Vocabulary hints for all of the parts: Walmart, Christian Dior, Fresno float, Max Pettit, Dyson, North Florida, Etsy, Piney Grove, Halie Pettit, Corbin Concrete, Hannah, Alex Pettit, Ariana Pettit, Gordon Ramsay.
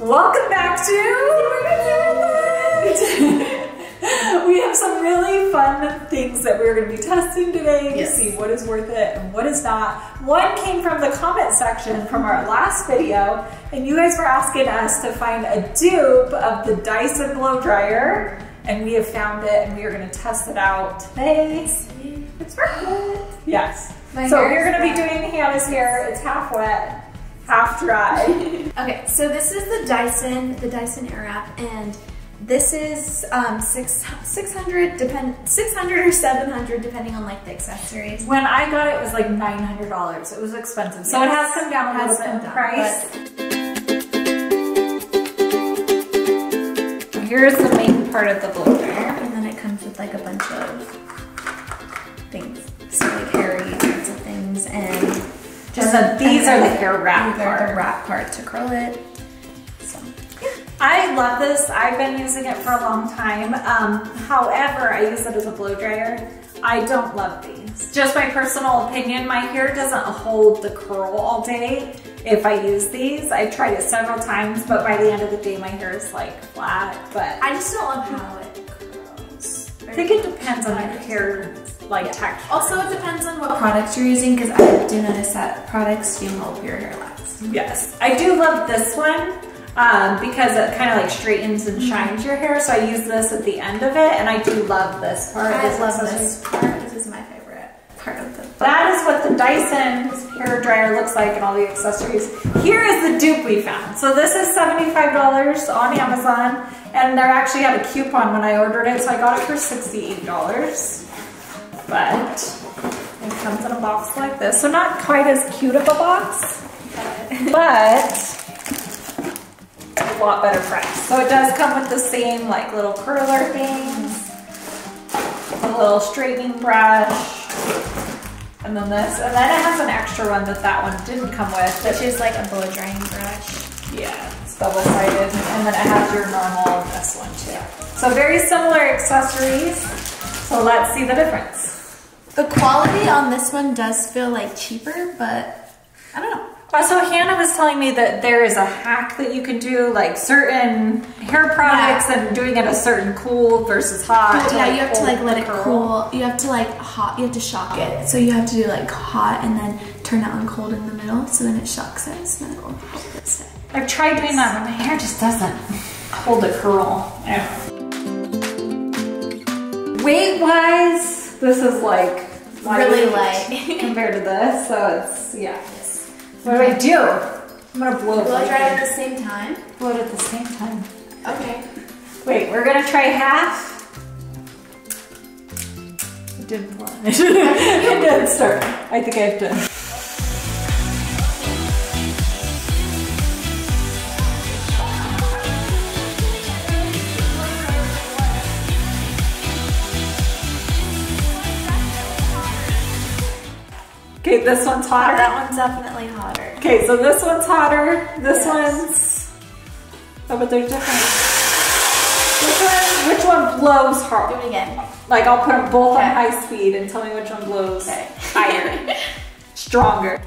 Welcome back to We have some really fun things that we're going to be testing today to see what is worth it and what is not. One came from the comment section from our last video, and you guys were asking us to find a dupe of the Dyson blow dryer, and we have found it, and we are going to test it out today. It's worth it. Yes. So you're going to be doing Hannah's hair. It's half wet, half dry. Okay, so this is the Dyson Airwrap, and this is 600 or 700 depending on like the accessories. When I got it, it was like $900. It was expensive, so it has come down a little bit in price. Here's the main part of the blow dryer, and then it comes with like a bunch of things, so like hairy kinds of things and. These are the wrap part to curl it. So, yeah. I love this. I've been using it for a long time. However, I use it as a blow dryer. I don't love these. Just my personal opinion, my hair doesn't hold the curl all day if I use these. I've tried it several times, but by the end of the day, my hair is like flat, but. I just don't love how it curls. I think it depends on your hair. Texture. Also, it depends on what products you're using, because I do notice that products do hold your hair less. Yes, I do love this one because it kind of like straightens and shines your hair. So I use this at the end of it, and I do love this part. I love this part. This is my favorite part of the. That is what the Dyson hair dryer looks like, and all the accessories. Here is the dupe we found. So this is $75 on Amazon, and they actually had a coupon when I ordered it, so I got it for $68. But it comes in a box like this. So not quite as cute of a box, but a lot better price. So it does come with the same like little curler things, a little straightening brush, and then this. And then it has an extra one that one didn't come with. Which is like a blow drying brush. Yeah, it's double-sided. And then it has your normal this one too. So very similar accessories. So let's see the difference. The quality on this one does feel like cheaper, but I don't know. Also, Hannah was telling me that there is a hack that you can do, like certain hair products and doing it a certain cool versus hot. Yeah, you have to like let it cool. You have to like hot, you have to shock it. So you have to do like hot and then turn it on cold in the middle, so then it shocks it, so then it will hold it. I've tried doing that, but my hair just doesn't hold a curl. Yeah. Weight-wise, this is like really light compared to this, so it's, yeah. What do I do? I'm gonna blow it. Blow dry at the same time? Blow it at the same time. Okay. Wait, we're gonna try half. It didn't blow. It didn't start. I think I have done. Okay, this one's hotter. Oh, that one's definitely hotter. Okay, so this one's hotter. This one's... Oh, but they're different. Which one blows hard? Do it again. Like, I'll put them both on high speed and tell me which one blows higher. Stronger.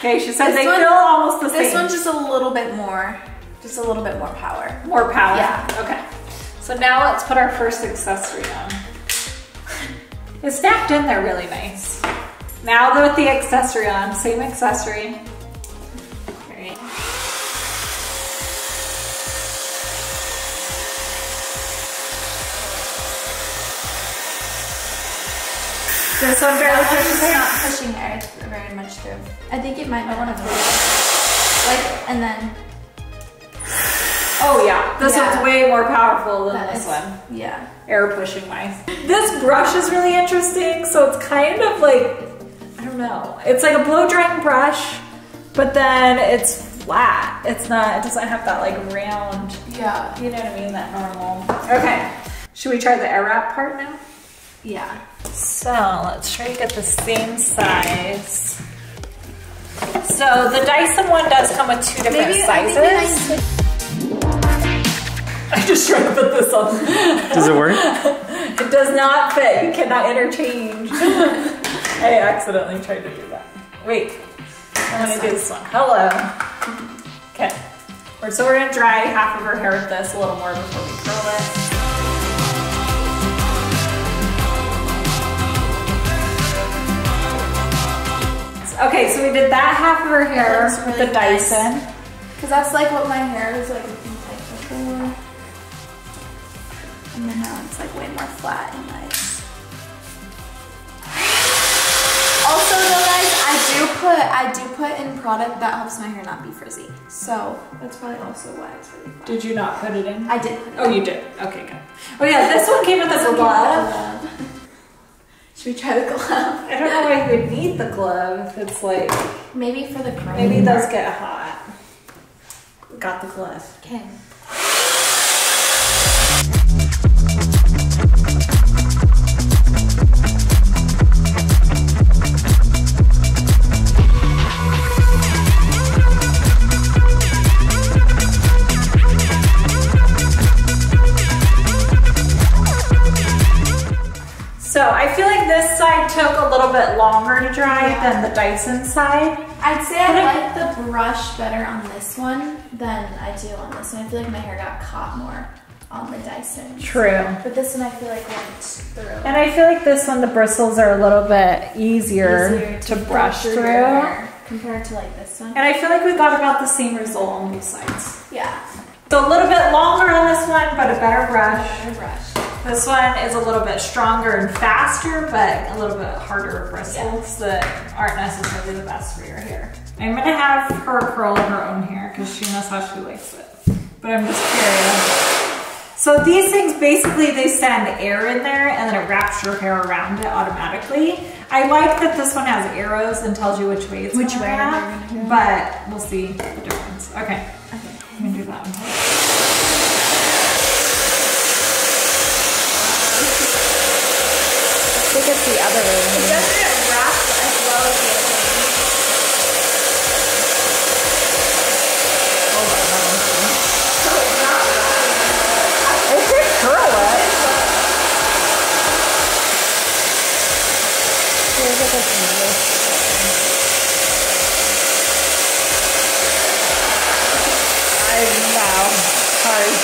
Okay, she said they feel almost the same. This one's just a little bit more. Just a little bit more power. More power? Yeah. Okay. So now let's put our first accessory on. It's stacked in there really nice. Now with the accessory on, same accessory. All right. This one barely pushes there. Not pushing there very much through. I think it might be one of those. Like, and then. Oh yeah, this one's way more powerful than this one. Yeah. Air pushing wise. This brush is really interesting, so it's kind of like, I don't know. It's like a blow drying brush, but then it's flat. It's not, it doesn't have that like round, you know what I mean, that normal. Okay, should we try the air wrap part now? Yeah. So let's try to get the same size. So the Dyson one does come with two different sizes. I just tried to put this on. Does it work? It does not fit. You cannot interchange. I accidentally tried to do that. Wait, I'm gonna do this one. Hello. Okay, so we're gonna dry half of her hair with this, a little more before we curl it. Okay, so we did that half of her hair with really the Dyson. Because that's like what my hair is like before. And then now it's like way more flat and nice. Also though guys, I do put in product that helps my hair not be frizzy. So that's probably also why it's really flat. Did you not put it in? I did put it in. Oh, you did? Okay, good. Oh yeah, this one came with a glove. Should we try the glove? I don't know why you would need the glove if it's like... Maybe for the cream. Maybe those get hot. Got the glove. Okay. So I feel like this side took a little bit longer to dry than the Dyson side. I'd say I like the brush better on this one than I do on this one. I feel like my hair got caught more on the Dyson. True. So, but this one I feel like went through. And I feel like this one, the bristles are a little bit easier to brush through compared to like this one. And I feel like we got about the same result on these sides. Yeah. So a little bit longer on this one, but a better brush. This one is a little bit stronger and faster, but a little bit harder bristles that aren't necessarily the best for your hair. I'm gonna have her curl her own hair because she knows how she likes it. But I'm just curious. So these things, basically they send air in there and then it wraps your hair around it automatically. I like that this one has arrows and tells you which way it's going at, but we'll see the difference. Okay, I'm gonna do that one. I think it's the other way. It doesn't wrap as well as the other one. It did curl up. Here's what this is. Wow. Hard.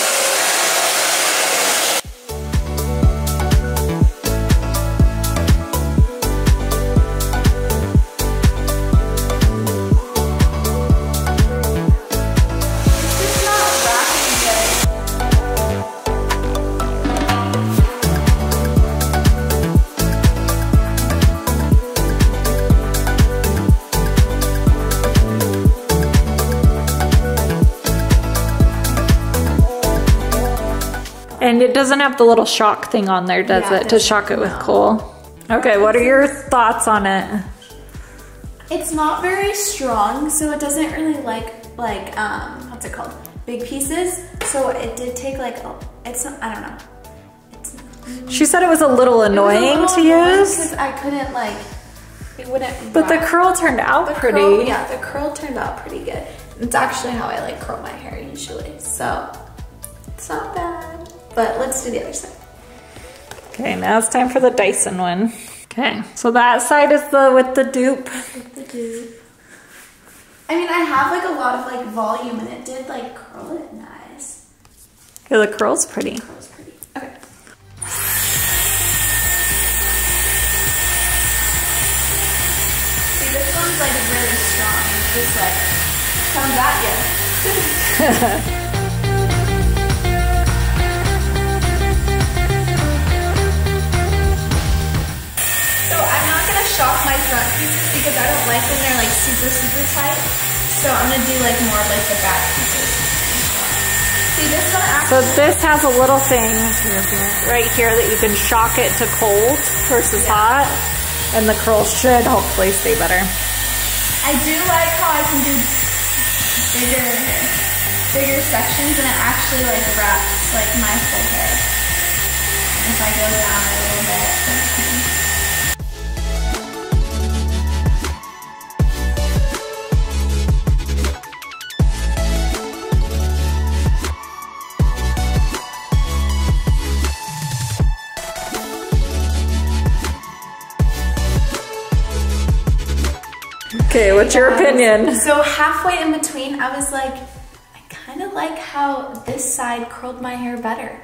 And it doesn't have the little shock thing on there, does it? To shock it with coal. Okay, what are your thoughts on it? It's not very strong, so it doesn't really like what's it called? Big pieces. So it did take like, I don't know. She said it was a little annoying to use. Because I couldn't like, it wouldn't. But the curl turned out pretty. Yeah, the curl turned out pretty good. It's actually how I like curl my hair usually, so it's not bad. But let's do the other side. Okay, now it's time for the Dyson one. Okay, so that side is the with the dupe. With the dupe. I mean, I have like a lot of like volume, and it did like curl it nice. Yeah, the curl's pretty. The curl's pretty. Okay. See, this one's like really strong. It's just like comes at you. Shock my front pieces because I don't like when they're like super tight. So I'm gonna do like more of like the back pieces. See this one actually. So this has a little thing right here that you can shock it to cold versus hot, and the curl should hopefully stay better. I do like how I can do bigger sections, and it actually like wraps like my full hair. If I go down a little bit. Okay, what's your opinion? So halfway in between, I was like, I kind of like how this side curled my hair better.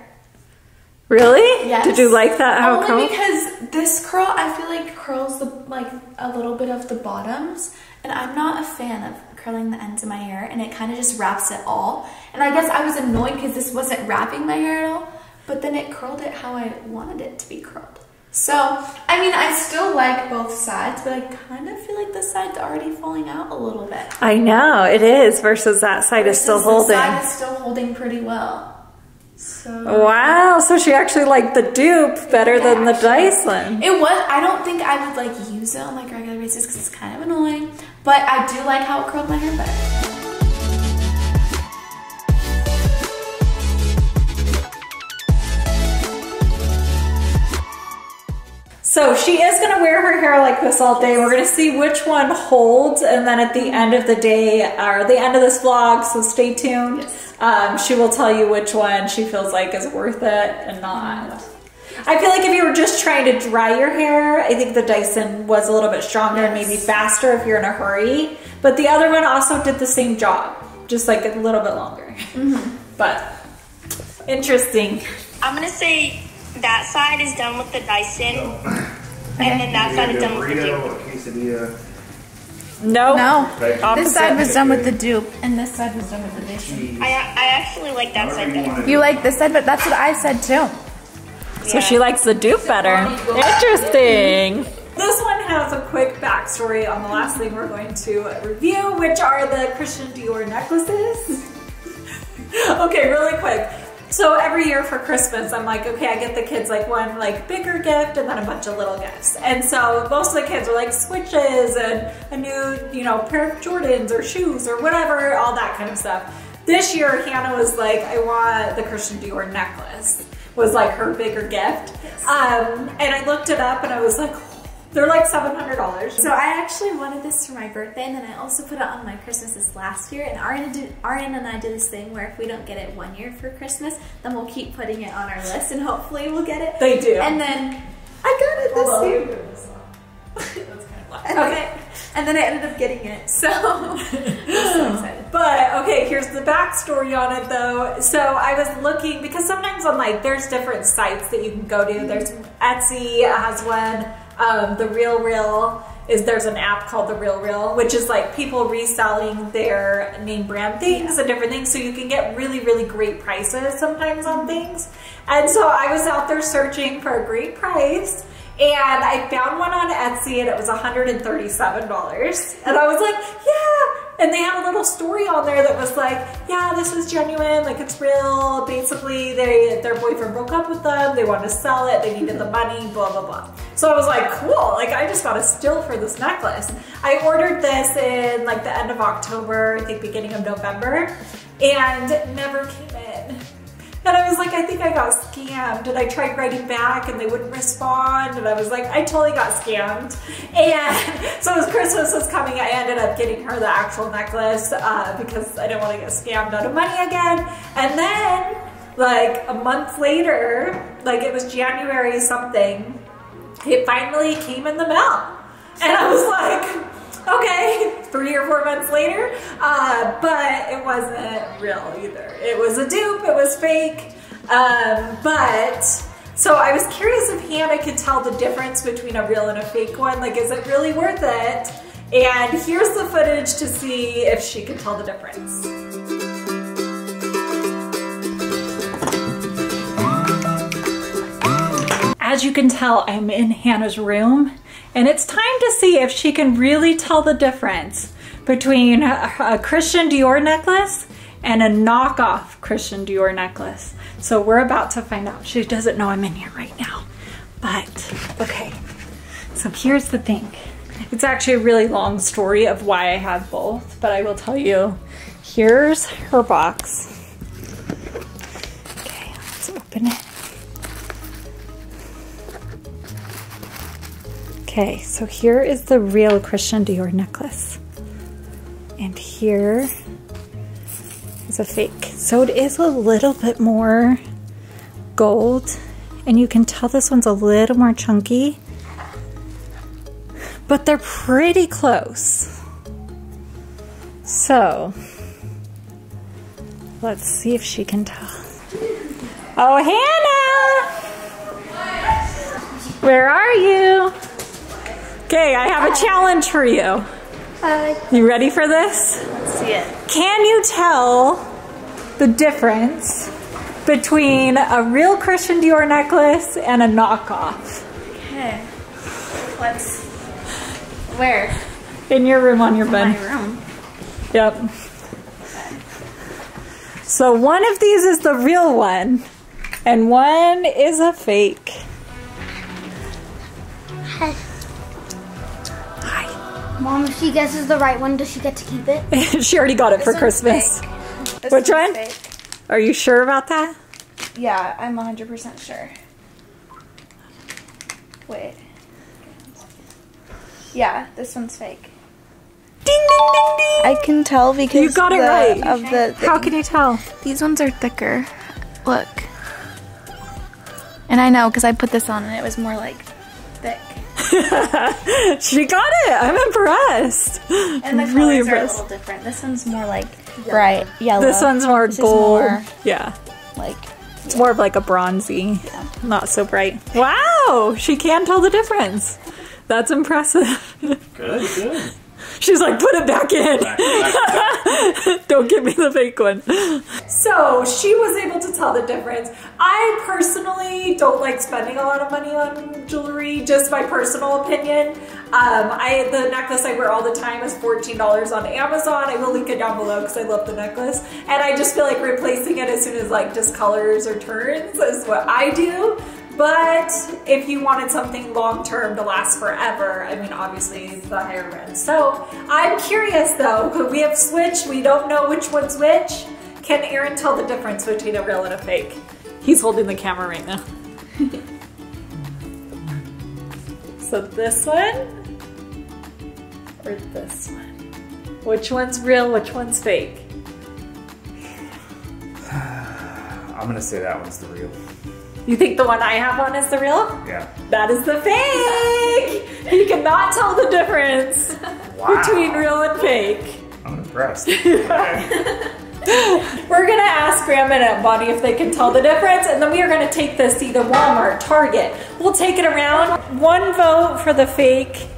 Really? Yes. Did you like that? How curled? Only because this curl, I feel like curls the, like a little bit of the bottoms, and I'm not a fan of curling the ends of my hair, and it kind of just wraps it all. And I guess I was annoyed because this wasn't wrapping my hair at all, but then it curled it how I wanted it to be curled. So, I mean, I still like both sides, but I kind of feel like this side's already falling out a little bit. I know, it is, versus that side is still holding. This side is still holding pretty well. So, wow, so she actually liked the dupe better than the Dyson. It was, I don't think I would like use it on like regular basis because it's kind of annoying, but I do like how it curled my hair better. So she is gonna wear her hair like this all day. We're gonna see which one holds, and then at the end of the day, or the end of this vlog, so stay tuned. Yes. She will tell you which one she feels like is worth it and not. I feel like if you were just trying to dry your hair, I think the Dyson was a little bit stronger, yes, and maybe faster if you're in a hurry. But the other one also did the same job, just like a little bit longer. Mm-hmm. But interesting. I'm gonna say that side is done with the Dyson, and then that side is done with the dupe. No, no. This side was done with the dupe, and this side was done with the Dyson. I actually like that side better. You like this side, but that's what I said too. So yeah, she likes the dupe better. Interesting. This one has a quick backstory on the last thing we're going to review, which are the Christian Dior necklaces. Okay, really quick. So every year for Christmas, I'm like, okay, I get the kids like one like bigger gift and then a bunch of little gifts. And so most of the kids are like switches and a new, you know, pair of Jordans or shoes or whatever, all that kind of stuff. This year, Hannah was like, I want the Christian Dior necklace, was like her bigger gift. Yes. And I looked it up and I was like, they're like $700. So I actually wanted this for my birthday, and then I also put it on my Christmases last year, and Aryan and I did this thing where if we don't get it one year for Christmas, then we'll keep putting it on our list and hopefully we'll get it. They do. And then I got it this year. That's kind of lucky. Okay. And then I ended up getting it, so I'm so excited. But okay, here's the backstory on it though. So I was looking, because sometimes on like, there's different sites that you can go to. There's Etsy has one. The Real Real is, there's an app called The Real Real, which is like people reselling their name brand things and different things. So you can get really, really great prices sometimes on things. And so I was out there searching for a great price, and I found one on Etsy and it was $137. And I was like, yeah. And they had a little story on there that was like, yeah, this is genuine, like it's real. Basically, their boyfriend broke up with them. They wanted to sell it. They needed the money, blah, blah, blah. So I was like, cool. Like I just got a steal for this necklace. I ordered this in like the end of October, I think beginning of November, and it never came in. And I was like, I think I got scammed. And I tried writing back and they wouldn't respond. And I was like, I totally got scammed. And so as Christmas was coming, I ended up getting her the actual necklace because I didn't want to get scammed out of money again. And then like a month later, like it was January something, it finally came in the mail. And I was like, okay, 3 or 4 months later, but it wasn't real either. It was a dupe, it was fake, but, so I was curious if Hannah could tell the difference between a real and a fake one, like is it really worth it? And here's the footage to see if she could tell the difference. As you can tell, I'm in Hannah's room, and it's time to see if she can really tell the difference between a Christian Dior necklace and a knockoff Christian Dior necklace. So we're about to find out. She doesn't know I'm in here right now, but okay. So here's the thing. It's actually a really long story of why I have both, but I will tell you. Here's her box. Okay, let's open it. Okay, so here is the real Christian Dior necklace. And here is a fake. So it is a little bit more gold. And you can tell this one's a little more chunky. But they're pretty close. So, let's see if she can tell. Oh, Hannah! Where are you? Okay, I have a challenge for you. You ready for this? Let's see it. Can you tell the difference between a real Christian Dior necklace and a knockoff? Okay. Let's... Where? In your room, on your bed. In my room? Yep. Okay. So one of these is the real one, and one is a fake. Hi. Hi. Mom, if she guesses the right one, does she get to keep it? She already got it for Christmas. Which one? Fake. Are you sure about that? Yeah, I'm 100% sure. Wait. Yeah, this one's fake. Ding, ding, ding, ding! I can tell because you got it right. How can you tell? These ones are thicker. Look. And I know because I put this on and it was more like thick. She got it. I'm impressed. And the colors are a little different. This one's more like bright yellow. This one's more gold. More, yeah. Like it's more of like a bronzy. Yeah. Not so bright. Wow! She can tell the difference. That's impressive. Good, good. She's like, put it back in. Back. Don't give me the fake one. So she was able to tell the difference. I personally don't like spending a lot of money on jewelry, just my personal opinion. The necklace I wear all the time is $14 on Amazon. I will link it down below because I love the necklace. And I just feel like replacing it as soon as like discolors or turns is what I do. But if you wanted something long-term to last forever, I mean, obviously it's the higher end. So I'm curious though, could we have switched? We don't know which one's which. Can Aaron tell the difference between a real and a fake? He's holding the camera right now. So this one or this one? Which one's real, which one's fake? I'm gonna say that one's the real. You think the one I have on is the real? Yeah. That is the fake! You cannot tell the difference between real and fake. I'm impressed. We're gonna ask Grandma and Bonnie if they can tell the difference, and then we are gonna take this to either Walmart, Target. We'll take it around. 1 vote for the fake,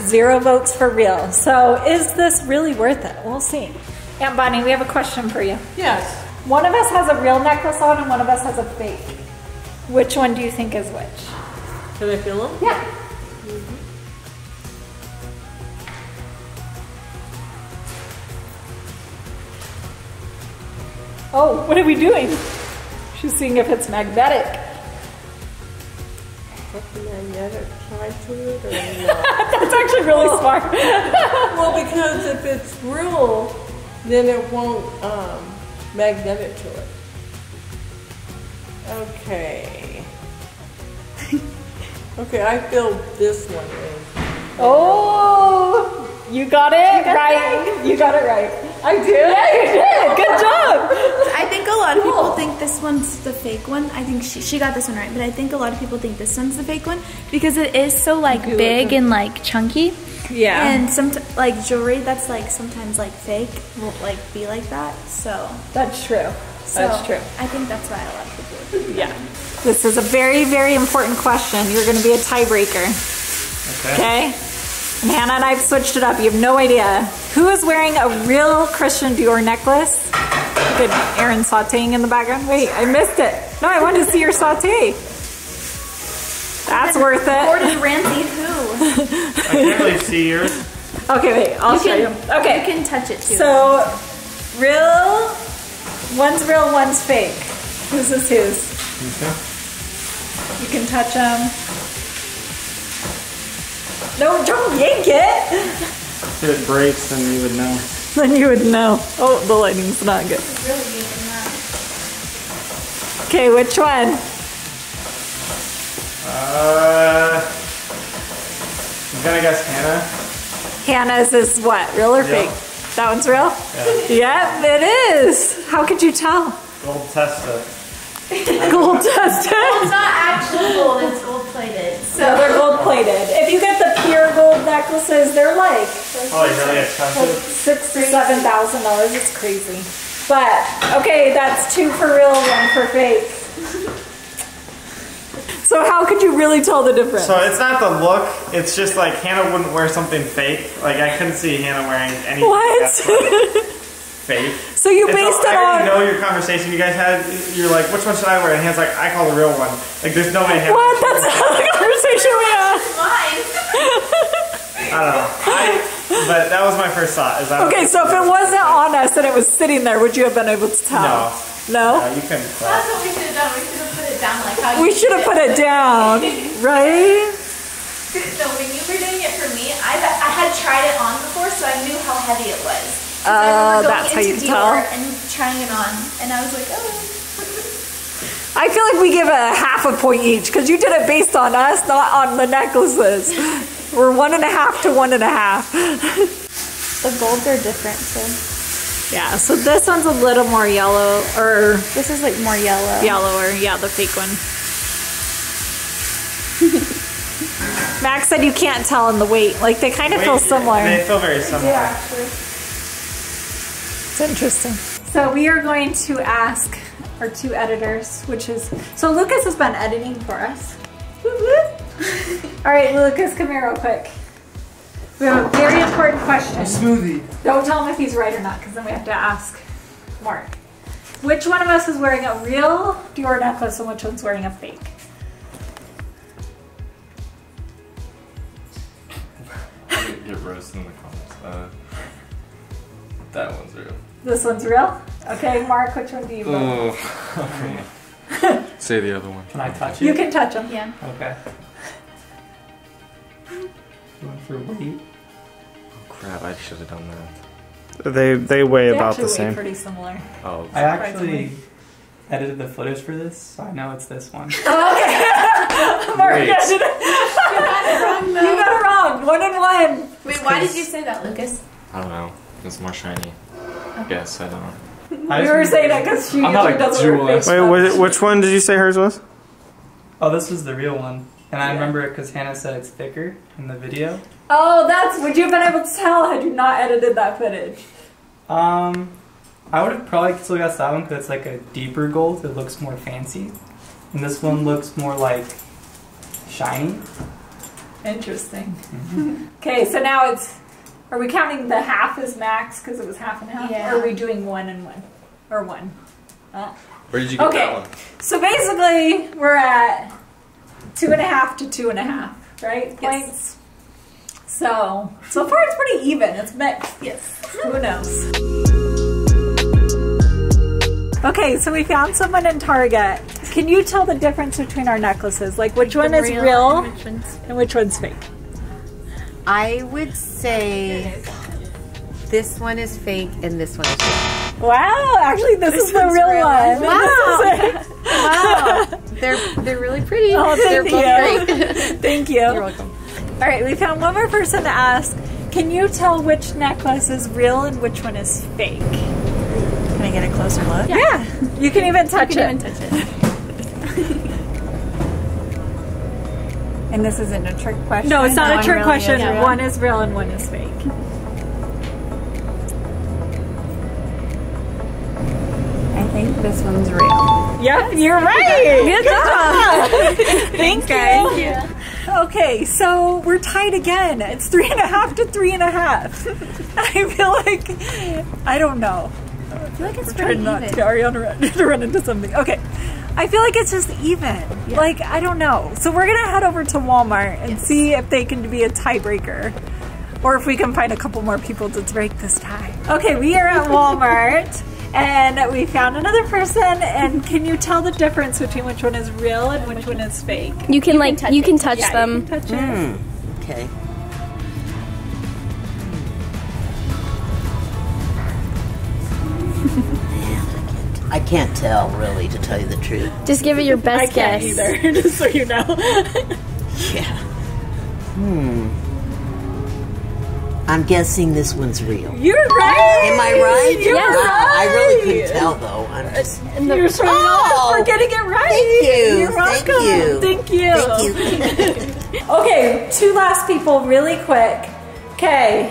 0 votes for real. So is this really worth it? We'll see. Aunt Bonnie, we have a question for you. Yes. One of us has a real necklace on and one of us has a fake. Which one do you think is which? Can I feel them? Yeah. Mm-hmm. Oh, what are we doing? She's seeing if it's magnetic. What's the magnetic tie to it or not? That's actually really smart. Well, because if it's real, then it won't magnetic to it. Okay. Okay, I feel this one is. Oh, you got it right. You got it right. I did. Yeah, you did. Good job. I think a lot of people think this one's the fake one. I think she got this one right, but I think a lot of people think this one's the fake one because it is so like big and like chunky. Yeah. And some like jewelry that's like sometimes like fake won't like be like that. So that's true. So that's true. I think that's why I love the blue. Yeah. This is a very, very important question. You're going to be a tiebreaker. Okay. Okay? And Hannah and I have switched it up. You have no idea. Who is wearing a real Christian Dior necklace? Good. Aaron sauteing in the background. Wait, I missed it. No, I wanted to see your saute. That's worth it. Gordon Ramsay who? I can't really see yours. Okay, wait. I'll show you. Okay. You can touch it too. So, real... One's real, one's fake. Whose is whose? Okay. You can touch them. No, don't yank it! If it breaks, then you would know. Then you would know. Oh, the lighting's not good. This is really yanking that. Okay, which one? I'm gonna guess Hannah. Hannah's is what? Real or fake? That one's real? Yeah. Yep, it is. How could you tell? Gold tested. Gold tested? Well, it's not actually gold, it's gold plated. So no, they're gold plated. If you get the pure gold of necklaces, they're like $6,000 to $7,000. It's crazy. But okay, that's two for real, one for fake. So how could you really tell the difference? So it's not the look, it's just like Hannah wouldn't wear something fake. Like I couldn't see Hannah wearing anything that's like fake. So you based it on... I know your conversation you guys had, you're like, which one should I wear? And Hannah's like, I call the real one. Like there's no way Hannah... What? That's not the conversation we had. Mine. I don't know. But that was my first thought. Is that okay, so if it wasn't on us and it was sitting there, would you have been able to tell? No. No, you couldn't tell. That's what we should have done. We should have put it down like how you... We should have put it down, right? So when you were doing it for me, I had tried it on before, so I knew how heavy it was. Oh, that's how you tell. And trying it on, and I was like, oh. I feel like we give a half a point each because you did it based on us, not on the necklaces. We're 1.5 to 1.5. The golds are different, so. Yeah, so this one's a little more yellow, or this is like more yellow. Yellower, yeah, the fake one. Max said you can't tell in the weight. Like they kind of feel similar. They feel very similar. Yeah, actually. Interesting. So we are going to ask our two editors, which is, so Lucas has been editing for us. All right, Lucas, come here real quick. We have a very important question. A smoothie. Don't tell him if he's right or not, because then we have to ask Mark. Which one of us is wearing a real Dior necklace and which one's wearing a fake? Get roasted in the comments. That one's real. This one's real? Okay, Mark, which one do you want? Okay. Say the other one. Can I touch it? You can touch them, yeah. Okay. One for weight. Oh crap, I should have done that. They weigh about the same. They pretty similar. Oh, I actually edited the footage for this, so I know it's this one. Oh, okay. Mark, you got it wrong, though. You got it wrong. 1 and 1. Wait, why did you say that, Lucas? I don't know. It's more shiny. Yes, I don't know. You were saying that because she usually doesn't wear fake. Wait, which one did you say hers was? Oh, this was the real one. And I remember it because Hannah said it's thicker in the video. Oh, that's... Would you have been able to tell had you not edited that footage? I would have probably still got that one because it's like a deeper gold. It looks more fancy. And this one looks more like shiny. Interesting. Mm-hmm. Okay, so now it's... Are we counting the half as Max because it was half and half? Yeah. Or are we doing 1 and 1? Or 1? Where did you get that one? So basically, we're at 2.5 to 2.5, right? Points. Yes. So far it's pretty even. It's mixed. Yes. Who knows? Okay, so we found someone in Target. Can you tell the difference between our necklaces? Like which one is real and which one's fake? I would say this one is fake and this one is fake. Wow, actually this is the real one. Wow. Wow. They're really pretty. Oh, they're both great. Thank you. You're welcome. All right, we found one more person to ask. Can you tell which necklace is real and which one is fake? Can I get a closer look? Yeah. You can even touch it. And this isn't a trick question. No, it's not a trick question. One is real and one is fake. I think this one's real. Yep, you're right. Good job. Thank you. Okay, so we're tied again. It's 3.5 to 3.5. I feel like, I don't know. I feel like it's pretty even. Ariana to run into something. Okay. I feel like it's just even. Yeah. Like, I don't know. So we're going to head over to Walmart and see if they can be a tiebreaker. Or if we can find a couple more people to break this tie. Okay, we are at Walmart and we found another person. And can you tell the difference between which one is real and which one is fake? You can touch them. Yeah, you can touch them. Mm, okay. I can't tell, really, to tell you the truth. Just give it your best guess. I can't either, just so you know. Yeah. I'm guessing this one's real. You're right! Am I right? You're right! I really couldn't tell, though. I'm just... You're so wrong for getting it right! Thank you! You're welcome! Thank you! Thank you! Thank you. Okay, two last people really quick. Okay,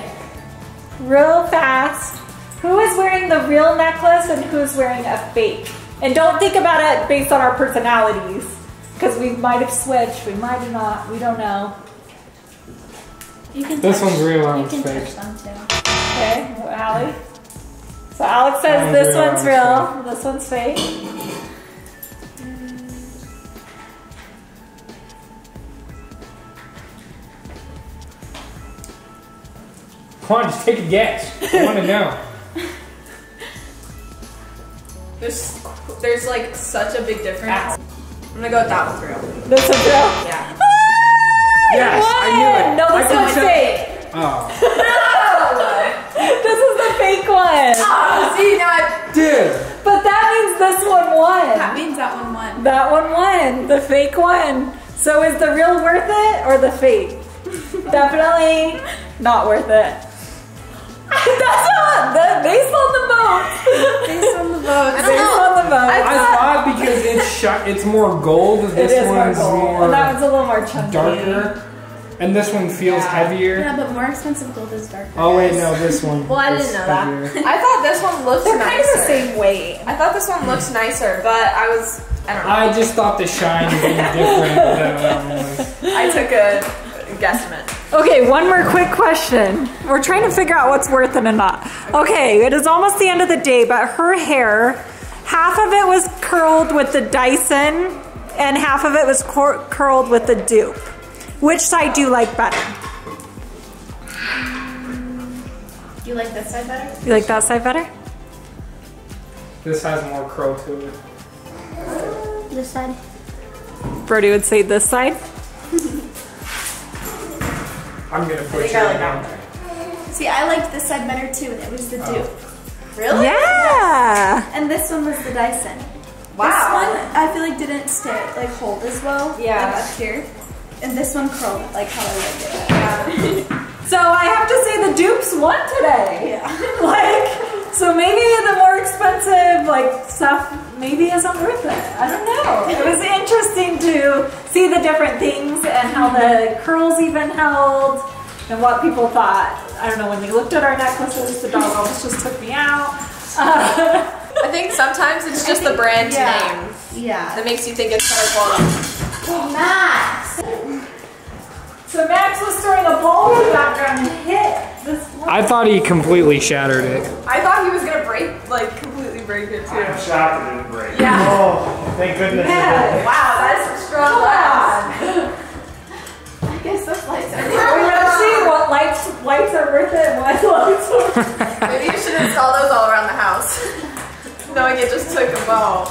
real fast. Who is wearing the real necklace and who is wearing a fake? And don't think about it based on our personalities, because we might have switched, we might have not, we don't know. You can this touch, one's real, one's fake. You can touch them too. Okay, well, Allie. So Alex says this one's real, this one's fake. Come on, just take a guess. I want to know. There's like such a big difference. I'm gonna go with that one's real. This one's real? Yeah. Ah, yes, I knew it. No, this one's fake. Oh. No! This is the fake one. Oh, see, now I did. But that means this one won. That means that one won. That one won. The fake one. So is the real worth it or the fake? Definitely not worth it. That's not based on the vote. Based on the vote. I thought because it's more gold. This one's more gold. And that one's a little more chunky. Darker. And this one feels heavier. Yeah, but more expensive gold is darker. Oh wait, no, this one. Well, I didn't know that. I thought this one looked nicer. They're kind of the same weight. I thought this one looks nicer, but I don't know. I just thought the shine would be different. I took a guesstimate. Okay, one more quick question. We're trying to figure out what's worth it and not. Okay, it is almost the end of the day, but her hair, half of it was curled with the Dyson and half of it was curled with the dupe. Which side do you like better? You like this side better? You like that side better? This has more curl to it. This side. Brody would say this side. I'm gonna put it down. See, I liked this side better too, and it was the dupe. Really? Yeah. Yes. And this one was the Dyson. Wow. This one I feel like didn't stay like hold as well. Yeah. Like up here, and this one curled like how I liked it. Yeah. So I have to say the dupes won today. Yeah. Like, so maybe the more expensive like stuff maybe isn't worth it. I don't know. It was interesting to see the different things. And how the curls even held, and what people thought. I don't know, when they looked at our necklaces, the dog almost just took me out. I think sometimes it's just the brand name. Yeah. That makes you think it's better quality. Well, Max! So Max was throwing a ball in the background and hit this one. I thought he completely shattered it. I thought he was going to break, like completely break it too. I'm shocked it didn't break. Yeah. Oh, thank goodness. Yeah. Wow, that's a strong laugh. Lights are worth it, lights are worth it. Maybe you should install those all around the house. Knowing it just took a ball.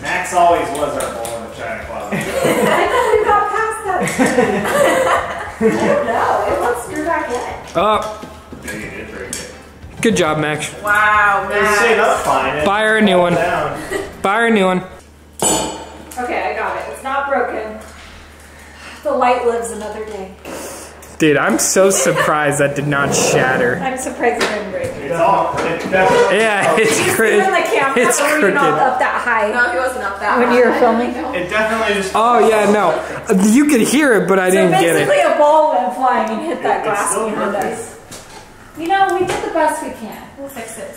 Max always was our ball in the china closet. I thought we got past that. I don't know, it won't screw back yet. Maybe it did break it. Good job, Max. Wow, Max. It stayed up fine. Buy her a new one. Buy her a new one. Okay, I got it. It's not broken. The light lives another day. Dude, I'm so surprised that did not shatter. I'm surprised it didn't break. It's all crooked. Yeah, it's crooked. It's crooked. It's crooked. Not up that high. No, he wasn't up that high. When you were filming? It definitely just... Oh, yeah, no. You could hear it, but I didn't get it. So basically a ball went flying and hit that glass behind us. You know, we did the best we can. We'll fix it in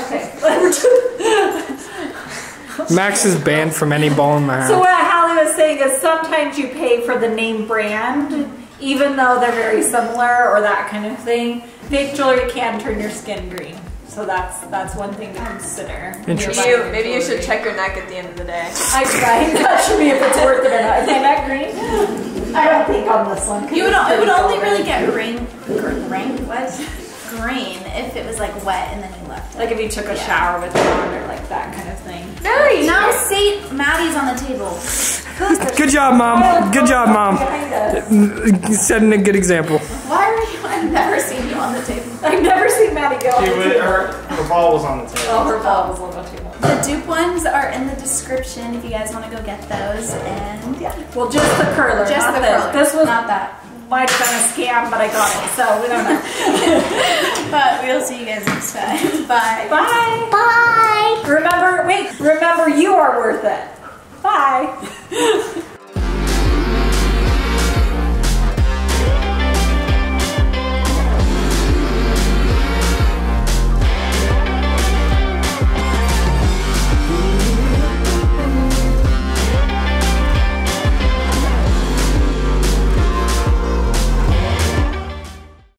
a second. Okay. Max is banned from any ball in my house. So what Hallie was saying is sometimes you pay for the name brand, even though they're very similar or that kind of thing. Fake jewelry can turn your skin green. So that's one thing to consider. Interesting. Maybe you should check your neck at the end of the day. I tried. That should be if it's worth it or not. Is my neck green? I don't think on this one. It would only really get green if it was like wet and then you left it. Like if you took a shower with it on or like that kind of thing. Nice. Now see, Maddie's on the table. Good job, Mom. Good job, Mom. Setting a good example. Why are you? I've never seen you on the table. I've never seen Maddie go on the table. Her ball was on the table. Oh, her ball was on the table. The dupe ones are in the description if you guys want to go get those. And yeah. Well, just the curler. Just the curler. This was not that. Might have been a scam, but I got it, so we don't know. But we'll see you guys next time. Bye. Bye. Bye. Remember, you are worth it. Bye.